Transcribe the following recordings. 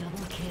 Double kill.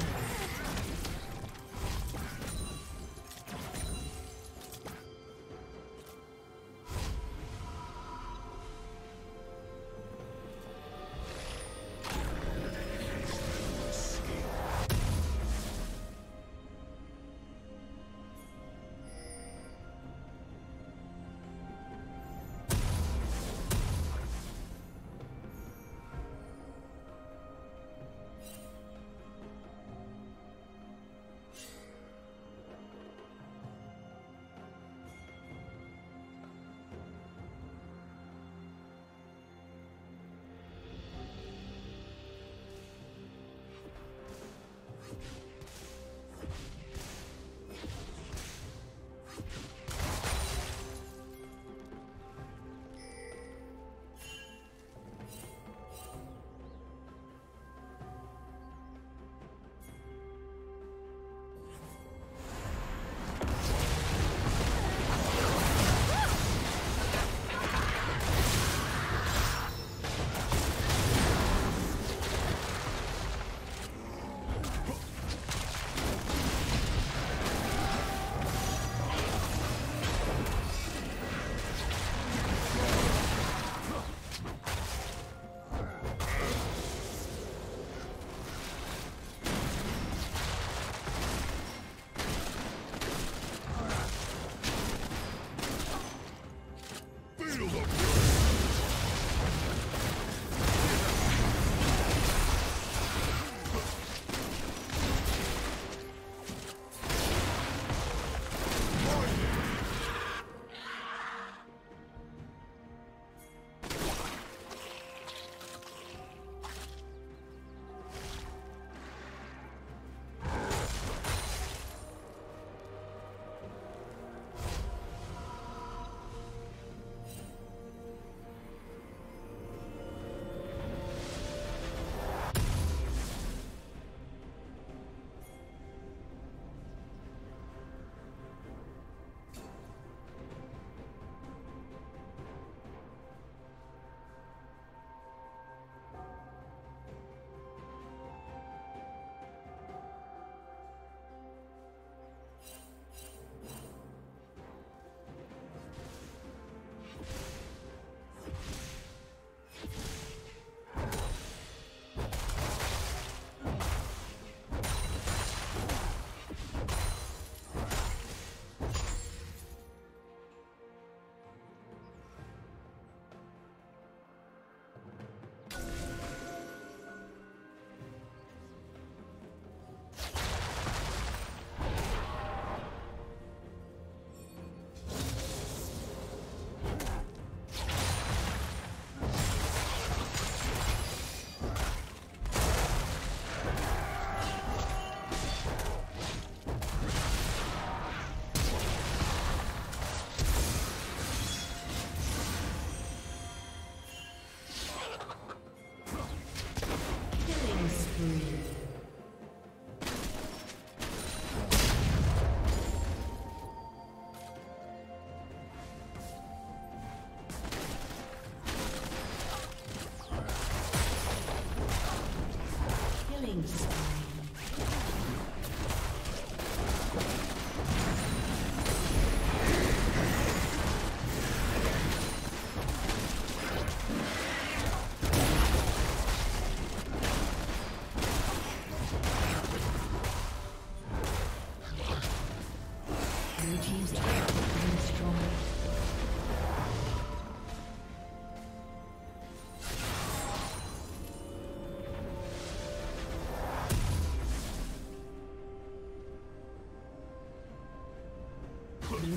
King's Blue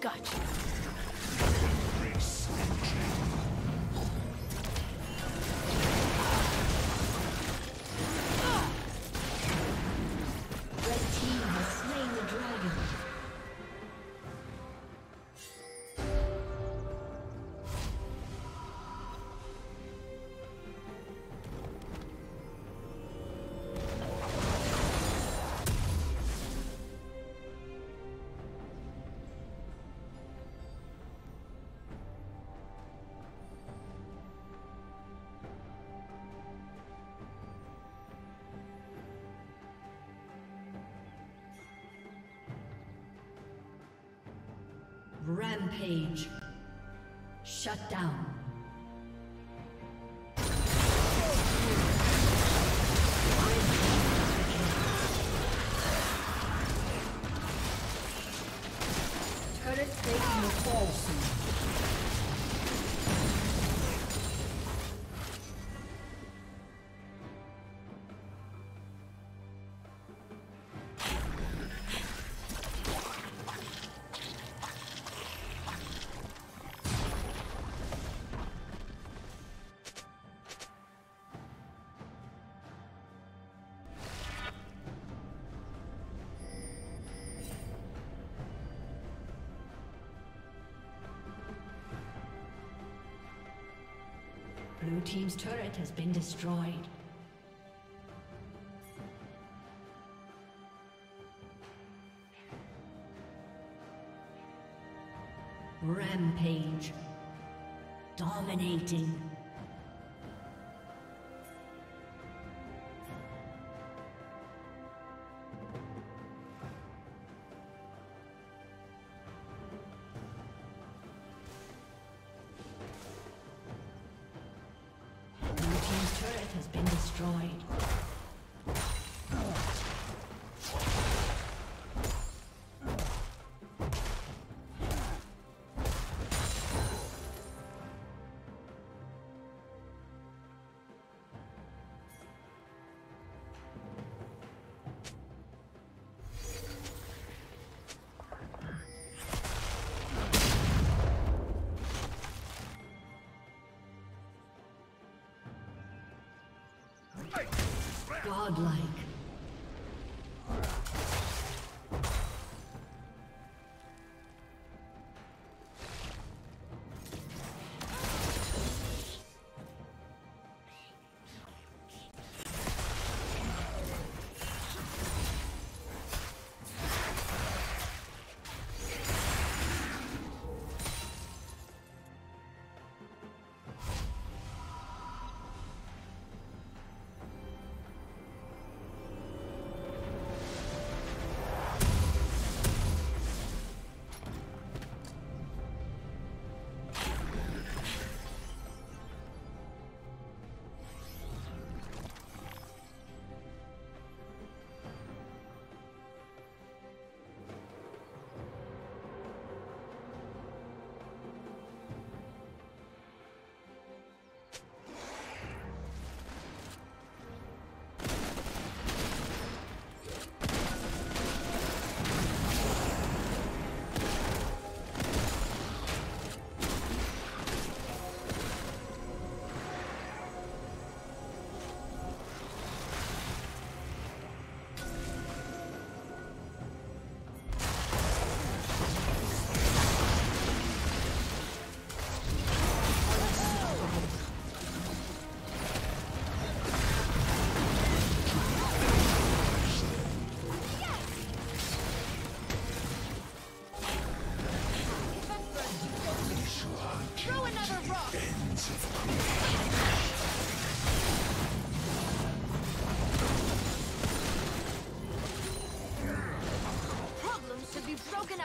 Gotcha. Rampage. Shut down. Turret taking the fall soon. Blue Team's turret has been destroyed. Rampage. Dominating. Godlike.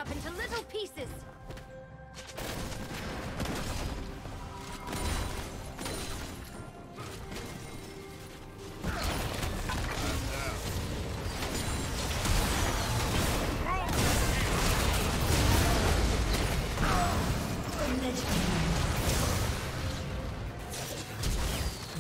up into little pieces.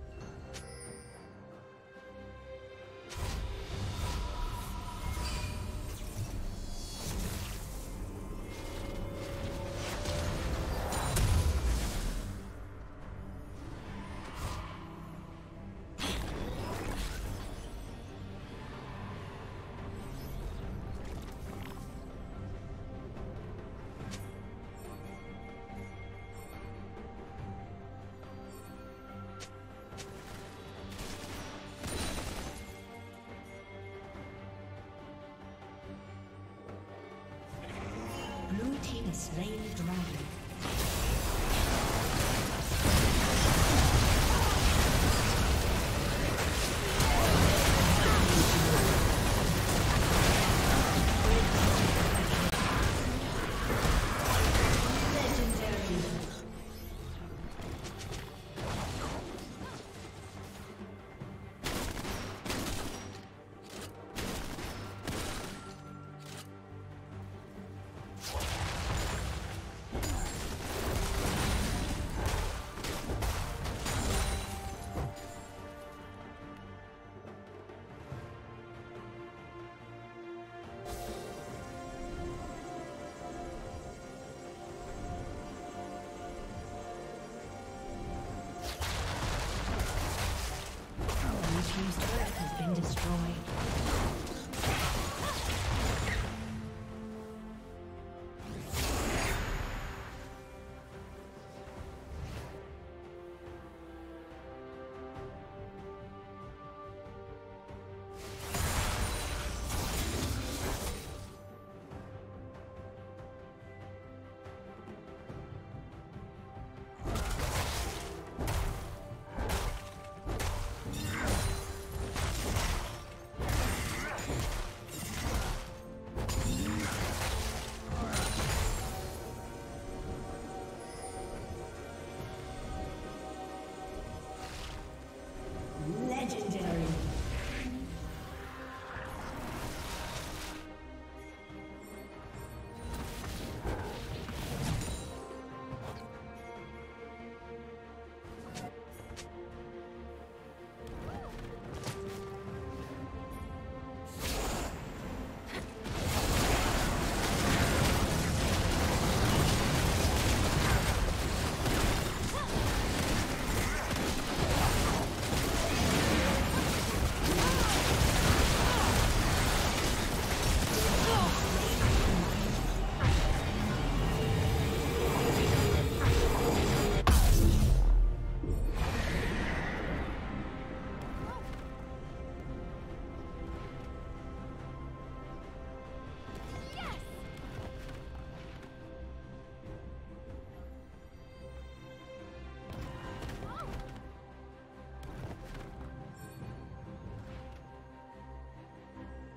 Blue team has slain the dragon.